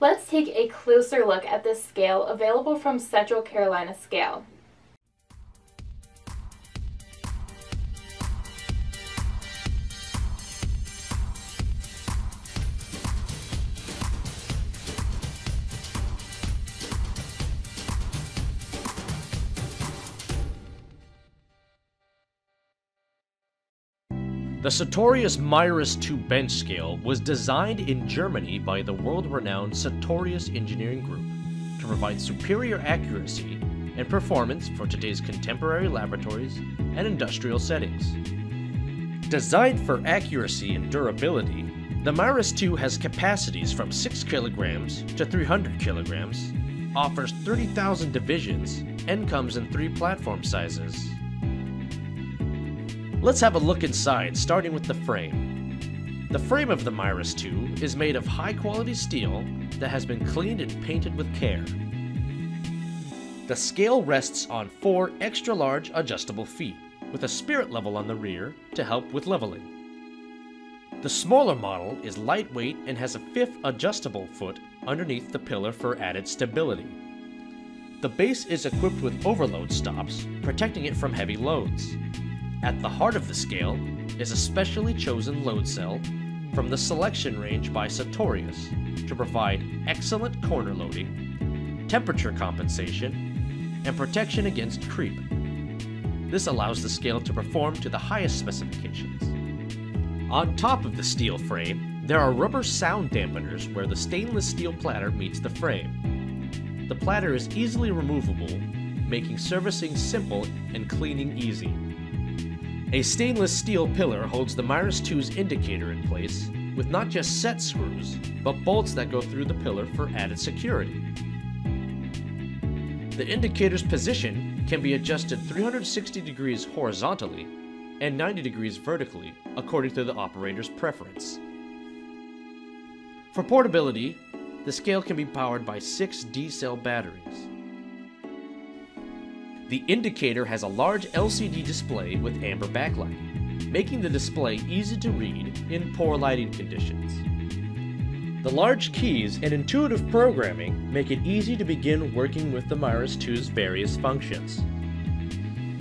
Let's take a closer look at this scale available from Central Carolina Scale. The Sartorius Miras 2 Bench Scale was designed in Germany by the world-renowned Sartorius Engineering Group to provide superior accuracy and performance for today's contemporary laboratories and industrial settings. Designed for accuracy and durability, the Miras 2 has capacities from 6 kilograms to 300 kilograms, offers 30,000 divisions, and comes in 3 platform sizes. Let's have a look inside, starting with the frame. The frame of the Miras 2 is made of high-quality steel that has been cleaned and painted with care. The scale rests on 4 extra-large adjustable feet, with a spirit level on the rear to help with leveling. The smaller model is lightweight and has a 5th adjustable foot underneath the pillar for added stability. The base is equipped with overload stops, protecting it from heavy loads. At the heart of the scale is a specially chosen load cell from the selection range by Sartorius to provide excellent corner loading, temperature compensation, and protection against creep. This allows the scale to perform to the highest specifications. On top of the steel frame, there are rubber sound dampeners where the stainless steel platter meets the frame. The platter is easily removable, making servicing simple and cleaning easy. A stainless steel pillar holds the Miras 2's indicator in place with not just set screws, but bolts that go through the pillar for added security. The indicator's position can be adjusted 360 degrees horizontally and 90 degrees vertically, according to the operator's preference. For portability, the scale can be powered by 6 D-cell batteries. The indicator has a large LCD display with amber backlight, making the display easy to read in poor lighting conditions. The large keys and intuitive programming make it easy to begin working with the Miras 2's various functions.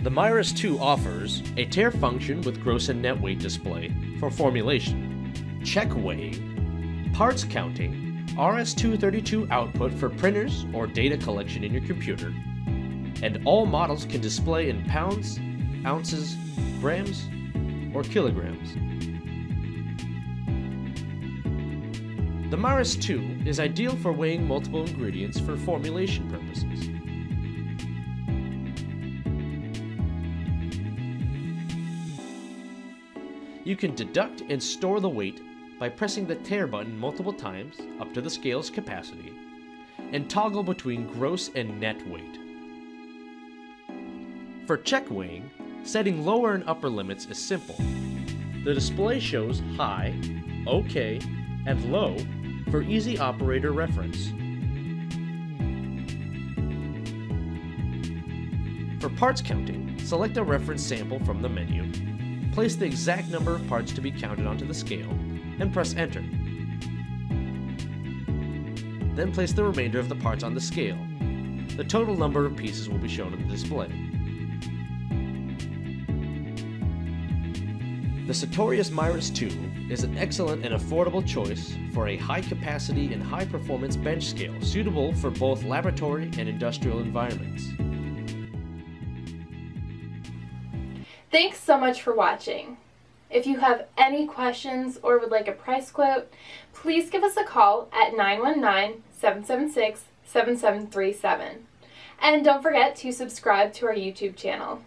The Miras 2 offers a tear function with gross and net weight display for formulation, check weighing, parts counting, RS-232 output for printers or data collection in your computer, and all models can display in pounds, ounces, grams, or kilograms. The Miras 2 is ideal for weighing multiple ingredients for formulation purposes. You can deduct and store the weight by pressing the tear button multiple times up to the scale's capacity, and toggle between gross and net weight. For check weighing, setting lower and upper limits is simple. The display shows high, OK, and low for easy operator reference. For parts counting, select a reference sample from the menu, place the exact number of parts to be counted onto the scale, and press Enter. Then place the remainder of the parts on the scale. The total number of pieces will be shown on the display. The Sartorius Miras 2 is an excellent and affordable choice for a high-capacity and high-performance bench scale suitable for both laboratory and industrial environments. Thanks so much for watching. If you have any questions or would like a price quote, please give us a call at 919-776-7737. And don't forget to subscribe to our YouTube channel.